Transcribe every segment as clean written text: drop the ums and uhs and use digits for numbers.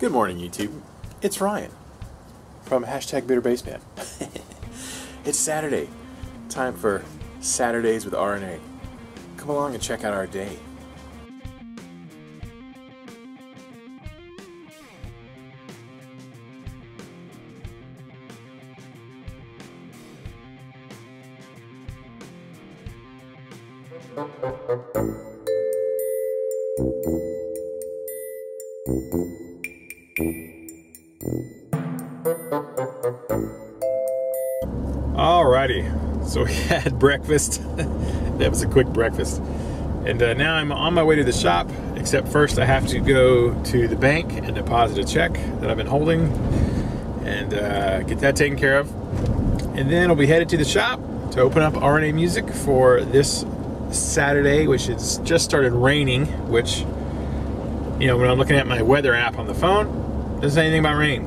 Good morning, YouTube. It's Ryan from #BitterBassMan. It's Saturday. Time for Saturdays with RNA. Come along and check out our day. Alrighty, so we had breakfast. That was a quick breakfast. And now I'm on my way to the shop, except first I have to go to the bank and deposit a check that I've been holding and get that taken care of. And then I'll be headed to the shop to open up RNA Music for this Saturday, which has just started raining, which, you know, when I'm looking at my weather app on the phone, it doesn't say anything about rain.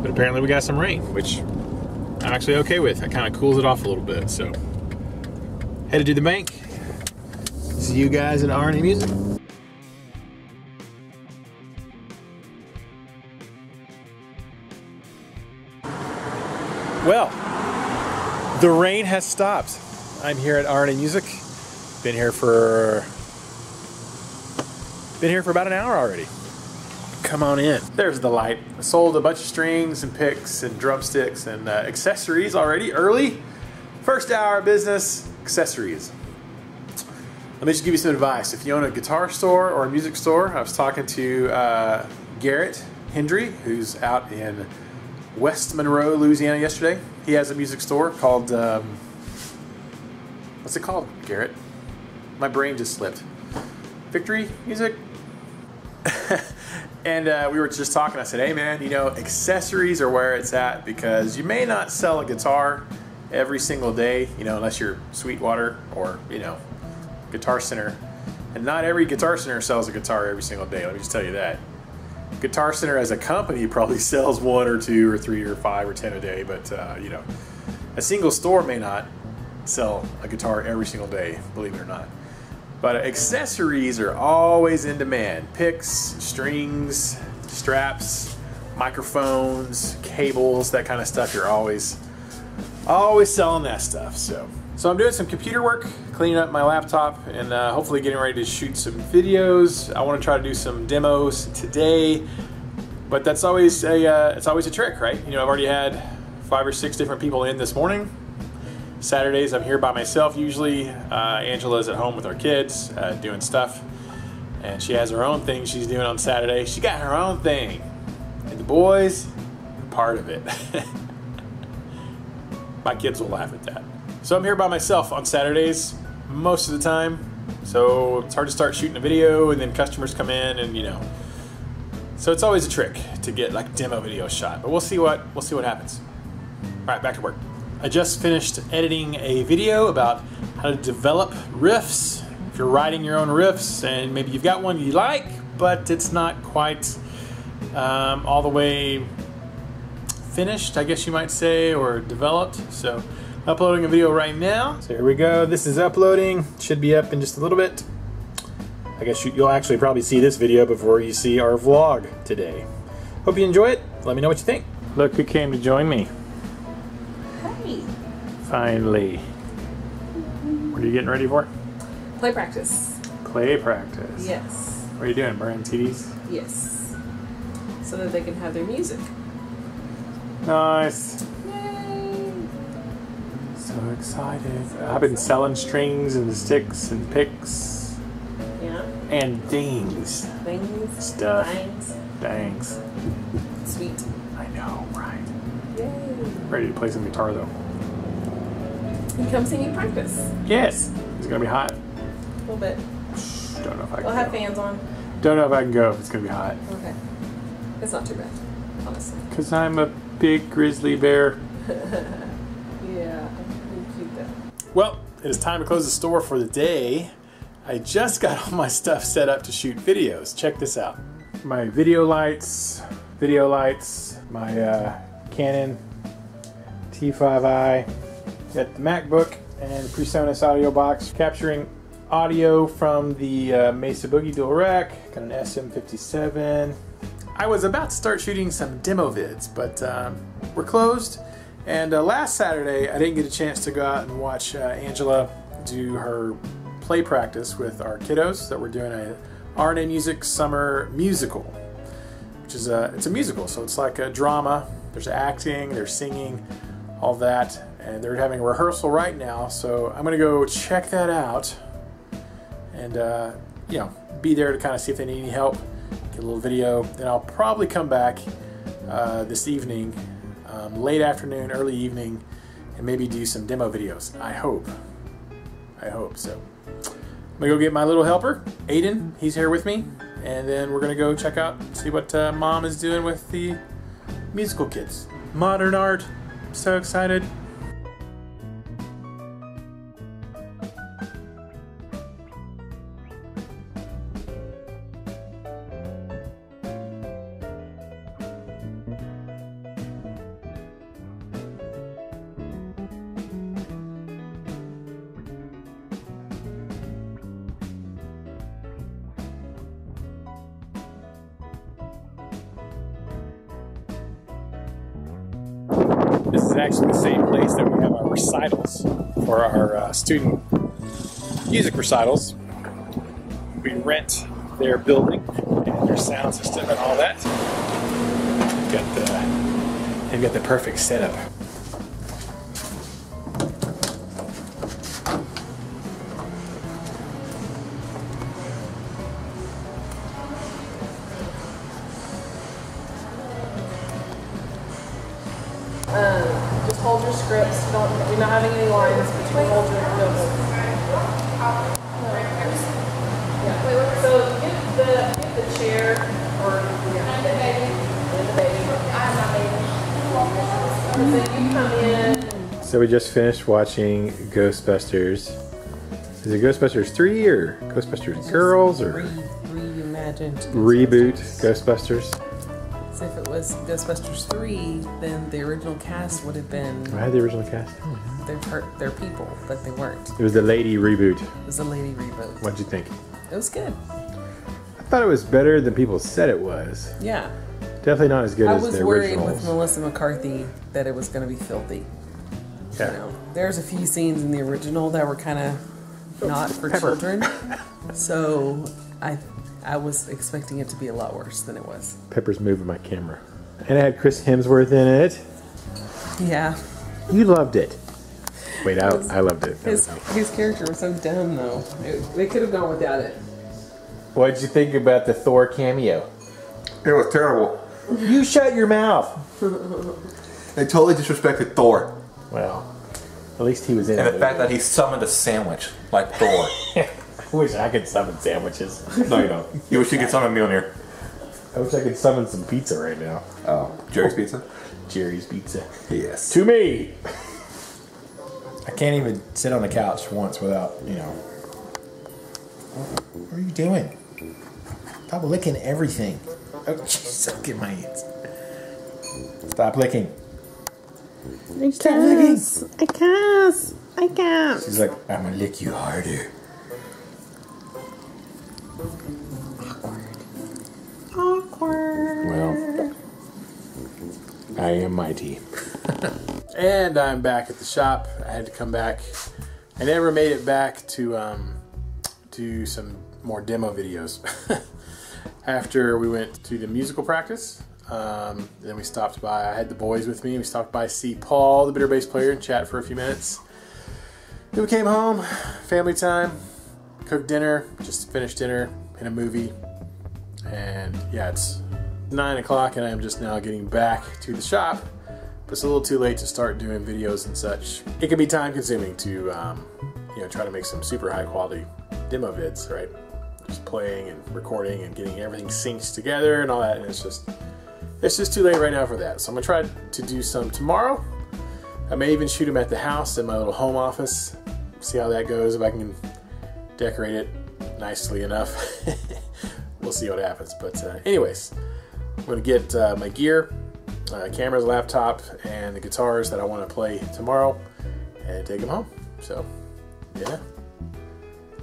But apparently we got some rain, which I'm actually okay with. It kind of cools it off a little bit, so. Headed to the bank. See you guys at RNA Music. Well, the rain has stopped. I'm here at RNA Music. Been here for about an hour already. Come on in. There's the light. I sold a bunch of strings and picks and drumsticks and accessories already early. First hour of business, accessories. Let me just give you some advice. If you own a guitar store or a music store, I was talking to Garrett Hendry, who's out in West Monroe, Louisiana yesterday. He has a music store called, what's it called, Garrett? My brain just slipped. Victory Music? And we were just talking. I said, hey man, you know, accessories are where it's at, because you may not sell a guitar every single day, you know, unless you're Sweetwater or, you know, Guitar Center. And not every Guitar Center sells a guitar every single day, let me just tell you that. Guitar Center as a company probably sells 1 or 2 or 3 or 5 or 10 a day, but you know, a single store may not sell a guitar every single day, believe it or not. But accessories are always in demand. Picks, strings, straps, microphones, cables, that kind of stuff. You're always selling that stuff. So I'm doing some computer work, cleaning up my laptop, and hopefully getting ready to shoot some videos. I want to try to do some demos today, but that's always a it's always a trick, right? You know, I've already had 5 or 6 different people in this morning. Saturdays, I'm here by myself usually. Angela's at home with our kids, doing stuff. And she has her own thing she's doing on Saturday. She got her own thing. And the boys are part of it. My kids will laugh at that. So I'm here by myself on Saturdays most of the time. So it's hard to start shooting a video and then customers come in and, you know. So it's always a trick to get like demo video shot. But we'll see what happens. All right, back to work. I just finished editing a video about how to develop riffs. If you're writing your own riffs and maybe you've got one you like, but it's not quite all the way finished, I guess you might say, or developed. So uploading a video right now. So here we go, this is uploading. Should be up in just a little bit. I guess you'll actually probably see this video before you see our vlog today. Hope you enjoy it. Let me know what you think. Look who came to join me. Finally. What are you getting ready for? Play practice. Play practice? Yes. What are you doing, burning CDs? Yes. So that they can have their music. Nice. Yay. So excited. I've been selling strings and sticks and picks. Yeah. And things. Things. Stuff. Things. Sweet. I know, right? Yay. Ready to play some guitar though. And come see me practice. Yes. It's going to be hot. A little bit. Don't know if I can. We'll have fans on. Don't know if I can go if it's going to be hot. Okay. It's not too bad, honestly. Because I'm a big grizzly bear. Yeah. Cute though. Well, it is time to close the store for the day. I just got all my stuff set up to shoot videos. Check this out. My video lights, my Canon T5I. Got the MacBook and PreSonus audio box, capturing audio from the Mesa Boogie dual rack. Got an SM57, I was about to start shooting some demo vids, but we're closed. And last Saturday, I didn't get a chance to go out and watch Angela do her play practice with our kiddos that we're doing a RNA Music Summer Musical, which is it's a musical, so it's like a drama. There's acting, there's singing, all that, and they're having a rehearsal right now. So I'm gonna go check that out, and you know, be there to kind of see if they need any help. Get a little video, then I'll probably come back this evening, late afternoon, early evening, and maybe do some demo videos. I hope so. I'm gonna go get my little helper, Aiden. He's here with me, and then we're gonna go check out, see what Mom is doing with the musical kids. Modern art. I'm so excited. This is actually the same place that we have our recitals for our student music recitals. We rent their building and their sound system and all that. They've got the perfect setup. Just hold your scripts. You're not having any lines, but you can hold your notes. Yeah. So get the chair or the baby. And the baby. I'm not baby. So you come in. So we just finished watching Ghostbusters. Is it Ghostbusters 3 or Ghostbusters Girls or reimagined reboot Ghostbusters? So if it was Ghostbusters 3, then the original cast would have been... I had the original cast. They're people, but they weren't. It was the lady reboot. It was the lady reboot. What'd you think? It was good. I thought it was better than people said it was. Yeah. Definitely not as good as the original. I was worried with Melissa McCarthy that it was going to be filthy. Yeah. You know, there's a few scenes in the original that were kind of not for children. So I was expecting it to be a lot worse than it was. Pepper's moving my camera. And I had Chris Hemsworth in it. Yeah. You loved it. Wait, I loved it. His character was so dumb, though. They could have gone without it. What'd you think about the Thor cameo? It was terrible. You shut your mouth. They totally disrespected Thor. Well, at least he was in it. And the fact that he summoned a sandwich like Thor. I wish I could summon sandwiches. No, you don't. You wish you could summon Mjolnir. I wish I could summon some pizza right now. Oh, Jerry's pizza? Jerry's pizza. Yes. To me! I can't even sit on the couch once without, you know. What are you doing? Stop licking everything. Oh, jeez, look at my hands. Stop licking. Stop licking. I can't. She's like, I'm gonna lick you harder. Awkward. Well, I am mighty. And I'm back at the shop. I had to come back. I never made it back to do some more demo videos. After we went to the musical practice, then we stopped by. I had the boys with me. We stopped by to see Paul, the bitter bass player, and chat for a few minutes. Then we came home, family time, cooked dinner, just finished dinner, in a movie. And yeah, it's 9 o'clock and I'm just now getting back to the shop, but it's a little too late to start doing videos and such. It can be time consuming to, you know, try to make some super high quality demo vids, right? Just playing and recording and getting everything synced together and all that. And it's just too late right now for that. So I'm gonna try to do some tomorrow. I may even shoot them at the house in my little home office. See how that goes, if I can decorate it nicely enough. We'll see what happens, but anyways, I'm going to get my gear, cameras, laptop, and the guitars that I want to play tomorrow and take them home. So yeah,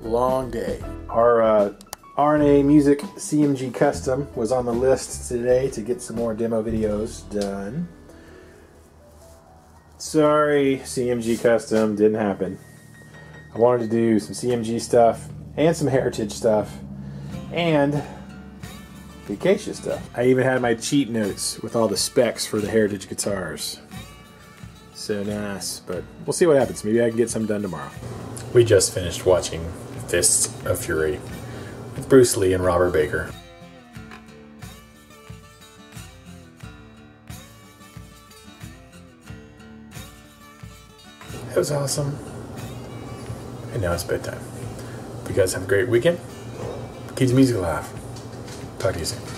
long day. Our RNA Music CMG Custom was on the list today to get some more demo videos done. Sorry, CMG Custom, didn't happen. I wanted to do some CMG stuff and some Heritage stuff and the Acacia stuff. I even had my cheat notes with all the specs for the Heritage guitars. So nice, but we'll see what happens. Maybe I can get some done tomorrow. We just finished watching Fists of Fury with Bruce Lee and Robert Baker. That was awesome. And now it's bedtime. You guys have a great weekend. Keep the music alive. Talk to you soon.